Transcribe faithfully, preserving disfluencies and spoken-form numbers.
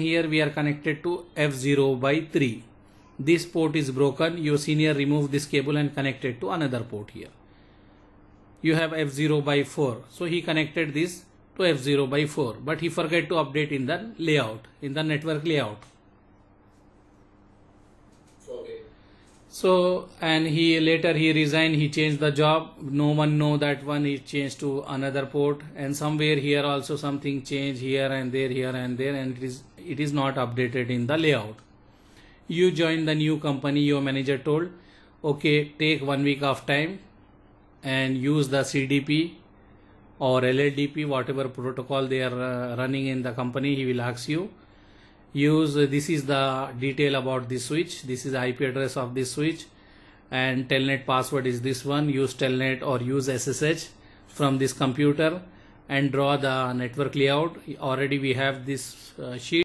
Here we are connected to F zero by three. This port is broken. Your senior remove this cable and connected to another port here. You have F zero by four. So he connected this to F zero by four, but he forget to update in the layout, in the network layout. Okay. So and he later he resigned, he changed the job. No one know that one, he changed to another port, and somewhere here also something changed here and there, here and there, and it is it is not updated in the layout. You join the new company, your manager told, okay, take one week of time and use the C D P or L L D P, whatever protocol they are uh, running in the company. He will ask you, use uh, this is the detail about this switch, this is the I P address of this switch, and Telnet password is this one. Use Telnet or use S S H from this computer and draw the network layout. Already we have this uh, sheet.